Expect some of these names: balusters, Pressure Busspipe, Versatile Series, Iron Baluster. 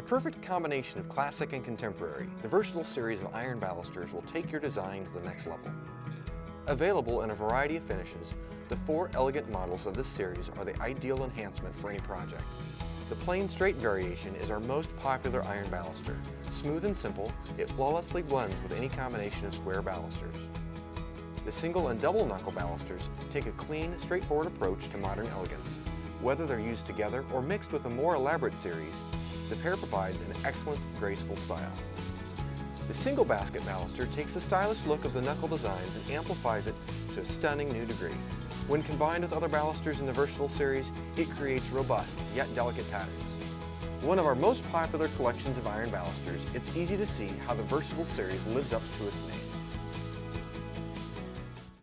The perfect combination of classic and contemporary, the versatile series of Iron Balusters will take your design to the next level. Available in a variety of finishes, the four elegant models of this series are the ideal enhancement for any project. The plain straight variation is our most popular Iron Baluster. Smooth and simple, it flawlessly blends with any combination of square balusters. The single and double knuckle balusters take a clean, straightforward approach to modern elegance. Whether they're used together or mixed with a more elaborate series, the pair provides an excellent, graceful style. The single basket baluster takes the stylish look of the knuckle designs and amplifies it to a stunning new degree. When combined with other balusters in the versatile series, it creates robust yet delicate patterns. One of our most popular collections of Iron Balusters, it's easy to see how the versatile series lives up to its name.